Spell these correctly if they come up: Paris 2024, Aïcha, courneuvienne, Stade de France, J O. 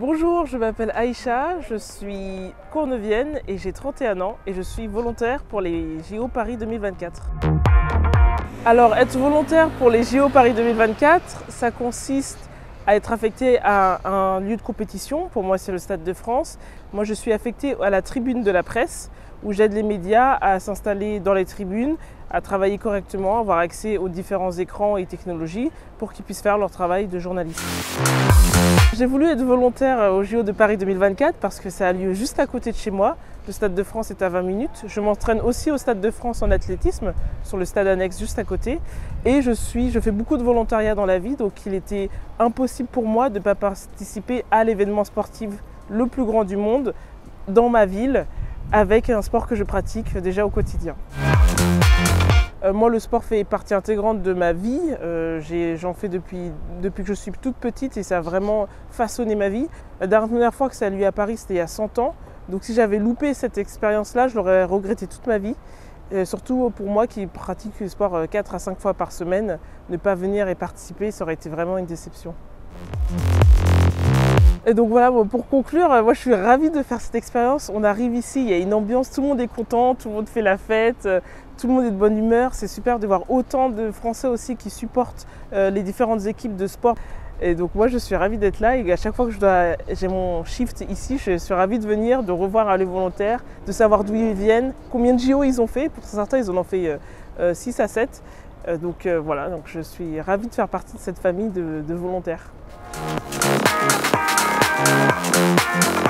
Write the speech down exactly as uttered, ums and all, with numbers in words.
Bonjour, je m'appelle Aïcha, je suis cournevienne et j'ai trente et un ans et je suis volontaire pour les J O Paris deux mille vingt-quatre. Alors, être volontaire pour les J O Paris deux mille vingt-quatre, ça consiste à être affecté à un lieu de compétition. Pour moi, c'est le Stade de France. Moi, je suis affectée à la tribune de la presse où j'aide les médias à s'installer dans les tribunes, à travailler correctement, avoir accès aux différents écrans et technologies pour qu'ils puissent faire leur travail de journaliste. J'ai voulu être volontaire au J O de Paris deux mille vingt-quatre parce que ça a lieu juste à côté de chez moi. Le Stade de France est à vingt minutes. Je m'entraîne aussi au Stade de France en athlétisme, sur le stade annexe juste à côté. Et je, suis, je fais beaucoup de volontariat dans la vie, donc il était impossible pour moi de ne pas participer à l'événement sportif le plus grand du monde, dans ma ville, avec un sport que je pratique déjà au quotidien. Euh, moi, le sport fait partie intégrante de ma vie. Euh, j'en fais depuis, depuis que je suis toute petite et ça a vraiment façonné ma vie. La dernière fois que ça a lieu à Paris, c'était il y a cent ans. Donc si j'avais loupé cette expérience-là, je l'aurais regretté toute ma vie. Et surtout pour moi qui pratique le sport quatre à cinq fois par semaine, ne pas venir et participer, ça aurait été vraiment une déception. Et donc voilà, pour conclure, moi je suis ravie de faire cette expérience. On arrive ici, il y a une ambiance, tout le monde est content, tout le monde fait la fête, tout le monde est de bonne humeur. C'est super de voir autant de Français aussi qui supportent les différentes équipes de sport. Et donc moi je suis ravie d'être là et à chaque fois que je dois, j'ai mon shift ici, je suis ravie de venir, de revoir les volontaires, de savoir d'où ils viennent, combien de J O ils ont fait. Pour certains, ils en ont fait six à sept. Donc voilà, donc je suis ravie de faire partie de cette famille de, de volontaires. Thank you.